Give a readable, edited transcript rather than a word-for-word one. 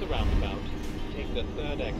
the roundabout, take the third exit.